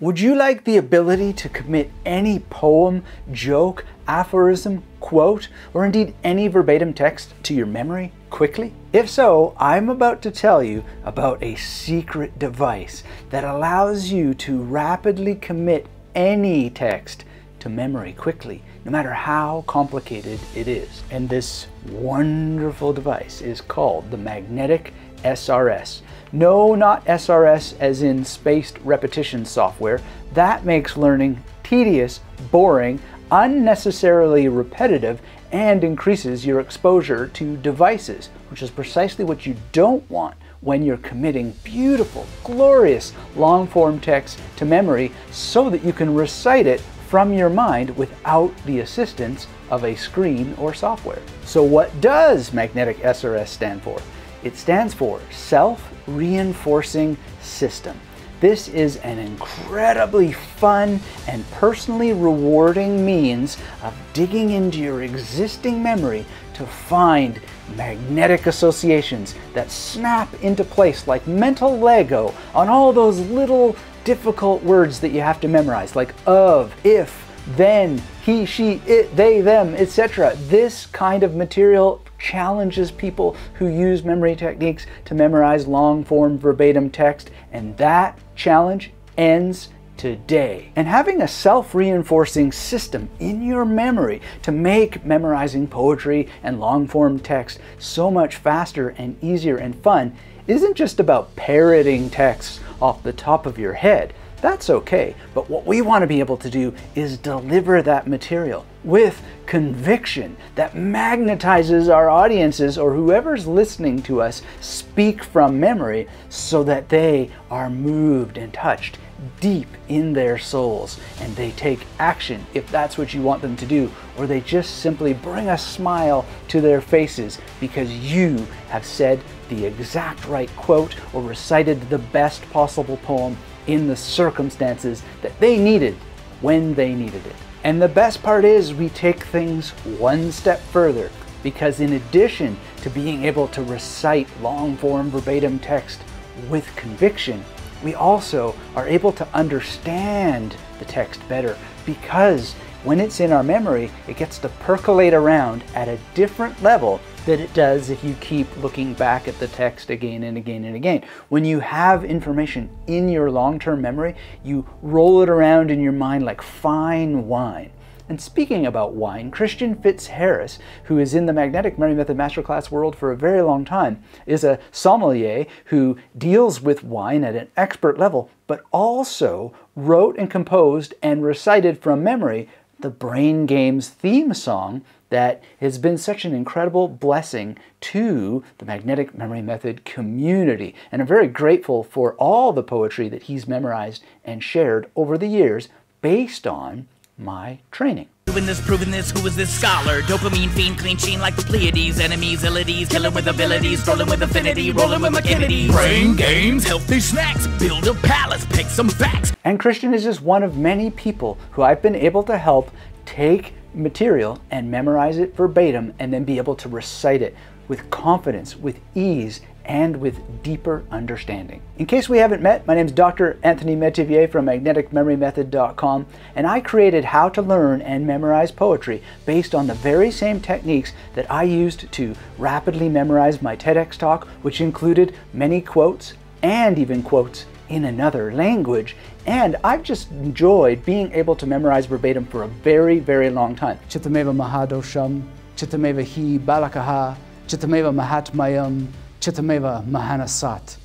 Would you like the ability to commit any poem, joke, aphorism, quote, or indeed any verbatim text to your memory quickly? If so, I'm about to tell you about a secret device that allows you to rapidly commit any text to memory quickly, no matter how complicated it is. And this wonderful device is called the Magnetic SRS. No, not SRS as in spaced repetition software. That makes learning tedious, boring, unnecessarily repetitive, and increases your exposure to devices, which is precisely what you don't want when you're committing beautiful, glorious long-form text to memory so that you can recite it from your mind without the assistance of a screen or software. So what does Magnetic SRS stand for? It stands for Self-Reinforcing System. This is an incredibly fun and personally rewarding means of digging into your existing memory to find magnetic associations that snap into place like mental Lego on all those little difficult words that you have to memorize, like of, if, then, he, she, it, they, them, etc. This kind of material challenges people who use memory techniques to memorize long-form verbatim text, and that challenge ends today. And having a self-reinforcing system in your memory to make memorizing poetry and long-form text so much faster and easier and fun isn't just about parroting texts off the top of your head. That's okay, but what we want to be able to do is deliver that material with conviction that magnetizes our audiences or whoever's listening to us speak from memory so that they are moved and touched deep in their souls and they take action if that's what you want them to do, or they just simply bring a smile to their faces because you have said the exact right quote or recited the best possible poem in the circumstances that they needed when they needed it. And the best part is we take things one step further, because in addition to being able to recite long-form verbatim text with conviction, we also are able to understand the text better, because when it's in our memory, it gets to percolate around at a different level than it does if you keep looking back at the text again and again and again. When you have information in your long-term memory, you roll it around in your mind like fine wine. And speaking about wine, Christian Fitzharris, who is in the Magnetic Memory Method Masterclass world for a very long time, is a sommelier who deals with wine at an expert level, but also wrote and composed and recited from memory the Brain Games theme song that has been such an incredible blessing to the Magnetic Memory Method community. And I'm very grateful for all the poetry that he's memorized and shared over the years based on my training. Proving this, who is this scholar? Dopamine fiend, clean sheen like the Pleiades. Enemies, illities, killing with abilities, rolling with affinity, rolling with McKinnity. Brain games, healthy snacks, build a palace, pick some facts. And Christian is just one of many people who I've been able to help take material and memorize it verbatim and then be able to recite it with confidence, with ease, and with deeper understanding. In case we haven't met, my name is Dr. Anthony Metivier from magneticmemorymethod.com, and I created how to learn and memorize poetry based on the very same techniques that I used to rapidly memorize my TEDx talk, which included many quotes and even quotes in another language. And I've just enjoyed being able to memorize verbatim for a very, very long time. Chitameva Mahadosham, Chitameva Hi Balakaha, Chitameva Mahatmayam, Chitameva Mahanasat.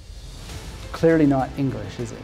Clearly not English, is it?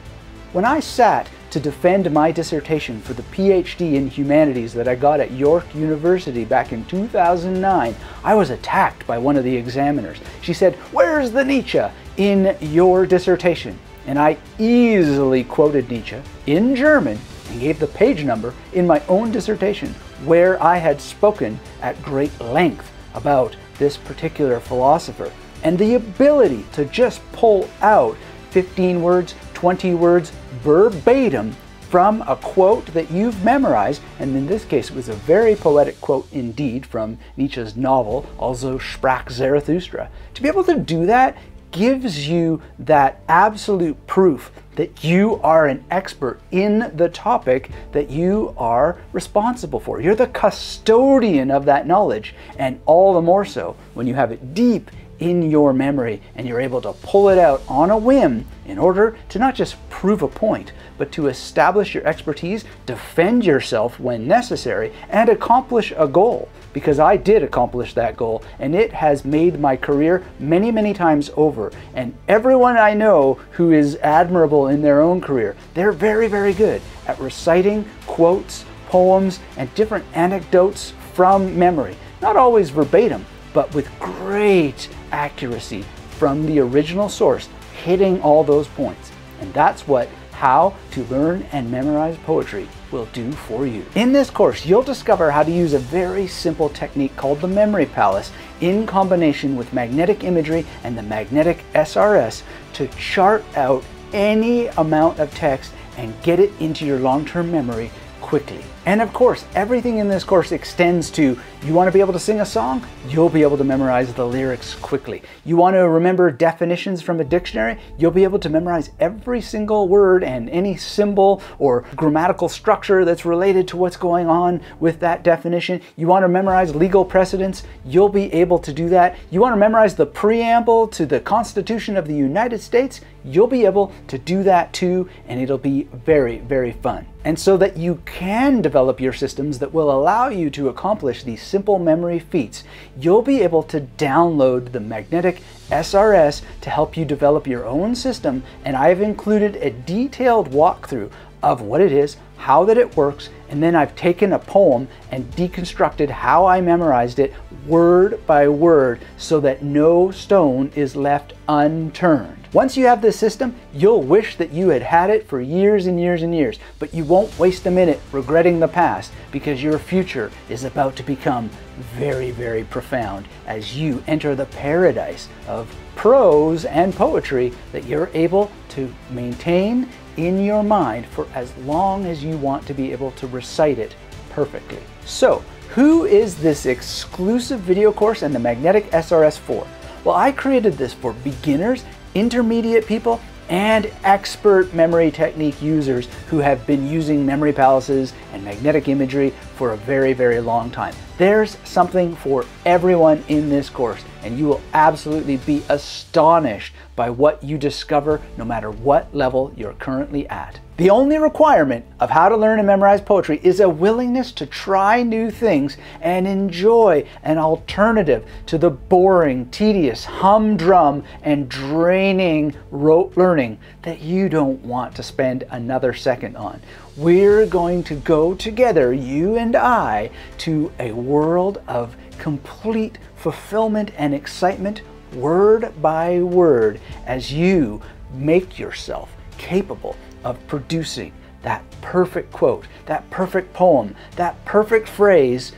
When I sat to defend my dissertation for the PhD in humanities that I got at York University back in 2009, I was attacked by one of the examiners. She said, "Where's the Nietzsche in your dissertation?" And I easily quoted Nietzsche in German and gave the page number in my own dissertation where I had spoken at great length about this particular philosopher. And the ability to just pull out 15 words, 20 words verbatim from a quote that you've memorized, and in this case it was a very poetic quote indeed from Nietzsche's novel, Also Sprach Zarathustra. To be able to do that gives you that absolute proof that you are an expert in the topic that you are responsible for. You're the custodian of that knowledge, and all the more so when you have it deep in your memory and you're able to pull it out on a whim in order to not just prove a point, but to establish your expertise, defend yourself when necessary, and accomplish a goal. Because I did accomplish that goal, and it has made my career many, many times over. And everyone I know who is admirable in their own career, they're very, very good at reciting quotes, poems, and different anecdotes from memory. Not always verbatim, but with great accuracy from the original source, hitting all those points. And that's what How to Learn and Memorize Poetry will do for you. In this course, you'll discover how to use a very simple technique called the Memory Palace in combination with magnetic imagery and the magnetic SRS to chart out any amount of text and get it into your long-term memory quickly. And of course, everything in this course extends to, you want to be able to sing a song? You'll be able to memorize the lyrics quickly. You want to remember definitions from a dictionary? You'll be able to memorize every single word and any symbol or grammatical structure that's related to what's going on with that definition. You want to memorize legal precedents? You'll be able to do that. You want to memorize the preamble to the Constitution of the United States? You'll be able to do that too, and it'll be very, very fun. And so that you can develop your systems that will allow you to accomplish these simple memory feats, you'll be able to download the magnetic SRS to help you develop your own system. And I've included a detailed walkthrough of what it is, how that it works, and then I've taken a poem and deconstructed how I memorized it word by word so that no stone is left unturned. Once you have this system, you'll wish that you had had it for years and years and years, but you won't waste a minute regretting the past because your future is about to become very, very profound as you enter the paradise of prose and poetry that you're able to maintain in your mind for as long as you want to be able to recite it perfectly. So, who is this exclusive video course and the Magnetic SRS for? Well, I created this for beginners, intermediate people, and expert memory technique users who have been using memory palaces and magnetic imagery for a very, very long time. There's something for everyone in this course, and you will absolutely be astonished by what you discover no matter what level you're currently at. The only requirement of How to Learn and Memorize Poetry is a willingness to try new things and enjoy an alternative to the boring, tedious, humdrum, and draining rote learning that you don't want to spend another second on. We're going to go together, you and I, to a world of complete fulfillment and excitement, word by word, as you make yourself capable of producing that perfect quote, that perfect poem, that perfect phrase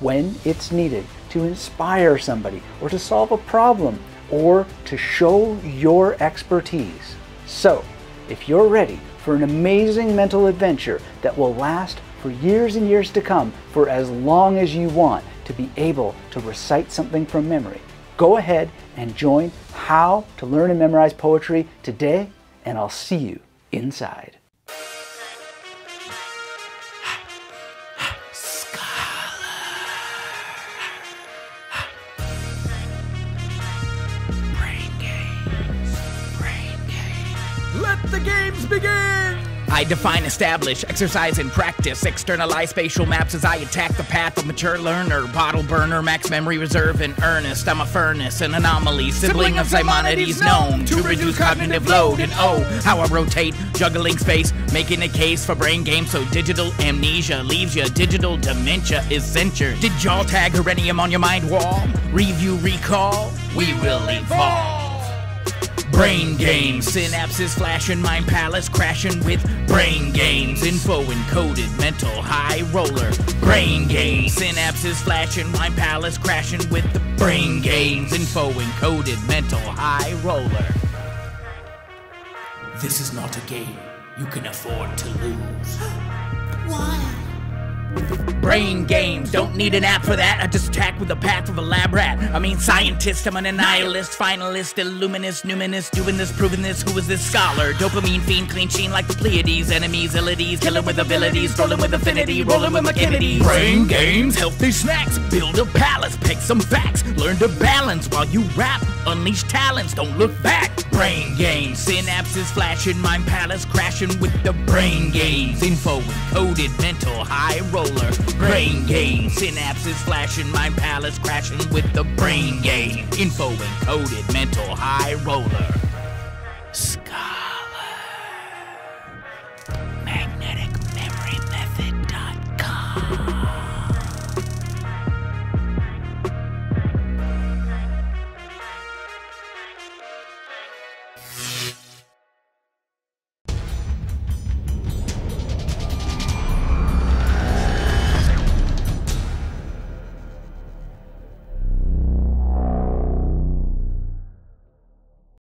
when it's needed to inspire somebody or to solve a problem or to show your expertise. So, if you're ready for an amazing mental adventure that will last for years and years to come, for as long as you want to be able to recite something from memory, go ahead and join How to Learn and Memorize Poetry today, and I'll see you inside. Let the games begin! I define, establish, exercise, and practice. Externalize spatial maps as I attack the path of mature learner. Bottle burner, max memory reserve in earnest. I'm a furnace, an anomaly, sibling of Simonides, known to reduce cognitive load. And oh, how I rotate, juggling space, making a case for brain games. So digital amnesia leaves you, digital dementia is censured. Did y'all tag Herenium on your mind wall? Review, recall, we will evolve. Brain games, synapses flashing, mind palace crashing with brain games. Info encoded, mental high roller. Brain games, synapses flashing, mind palace crashing with the brain games. Info encoded, mental high roller. This is not a game you can afford to lose. Why? brain games. Don't need an app for that. I just attack with the path of a lab rat. I mean scientist, I'm an annihilist, finalist, illuminist, numinist, doing this, proving this, who is this scholar? Dopamine fiend, clean sheen like the Pleiades, enemies, illities, killing with abilities, rolling with affinity, rolling with McKinnity. Brain games, healthy snacks, build a palace, pick some facts, learn to balance while you rap, unleash talents, don't look back. Brain games, synapses flashing, mind palace crashing with the brain games. Info encoded, mental high roller. Brain games, synapses flashing, mind palace crashing with the brain game. Info encoded, mental high roller.